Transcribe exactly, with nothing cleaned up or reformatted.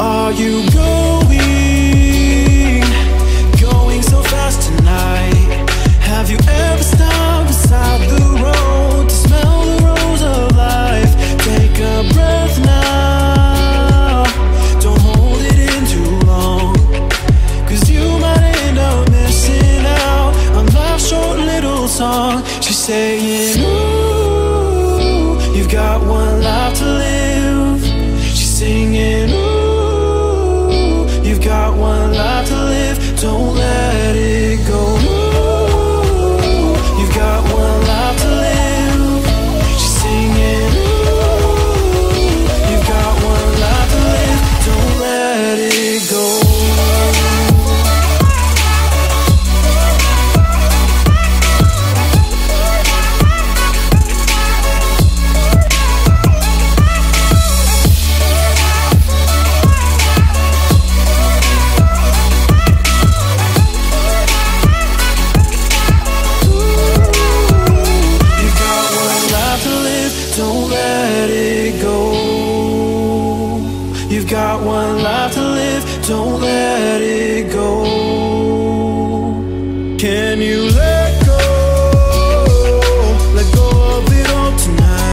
Are you going, going so fast tonight? Have you ever stopped beside the road to smell the rose of life? Take a breath now, don't hold it in too long, cause you might end up missing out on life's short little song. She's saying, ooh, you've got one life to live. She's singing, ooh, got one life to live, don't let it go. Ooh, you've got one life to live. She's singing, ooh, you've got one life to live, don't let it go. Got one life to live, don't let it go.